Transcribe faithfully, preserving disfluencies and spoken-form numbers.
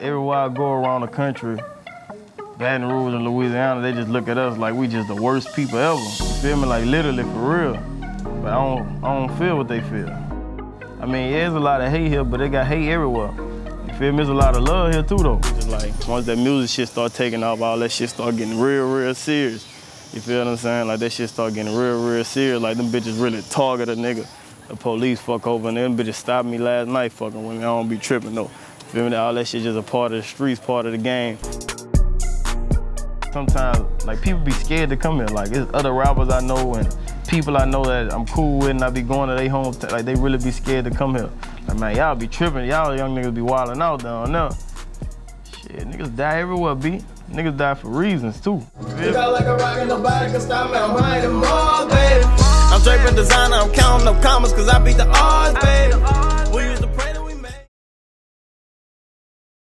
Everywhere I go around the country, Baton Rouge and Louisiana, they just look at us like we just the worst people ever. You feel me? Like literally, for real. But I don't, I don't feel what they feel. I mean, yeah, there's a lot of hate here, but they got hate everywhere. You feel me? There's a lot of love here too, though. Just like, once that music shit start taking off, all that shit start getting real, real serious. You feel what I'm saying? Like, that shit start getting real, real serious. Like, them bitches really target a nigga. The police fuck over, and them bitches stopped me last night fucking with me. I don't be tripping, though. Feel me? All that shit just a part of the streets, part of the game. Sometimes, like, people be scared to come here. Like, there's other rappers I know and people I know that I'm cool with and I be going to their home. Like, they really be scared to come here. Like, man, y'all be tripping. Y'all young niggas be wilding out down there. Shit, niggas die everywhere, B. Niggas die for reasons, too. You got like a rock and nobody can stop me. I'm riding more, baby. I'm draping designer. I'm counting up commas because I beat the odds, baby.